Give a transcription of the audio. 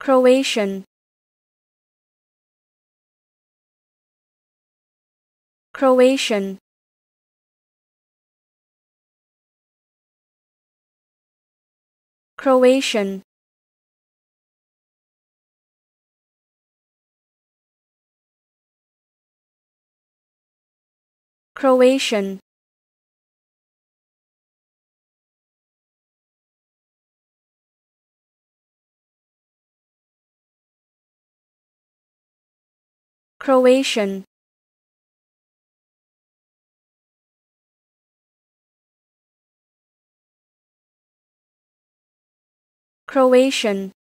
Croatian, Croatian, Croatian, Croatian, Croatian, Croatian,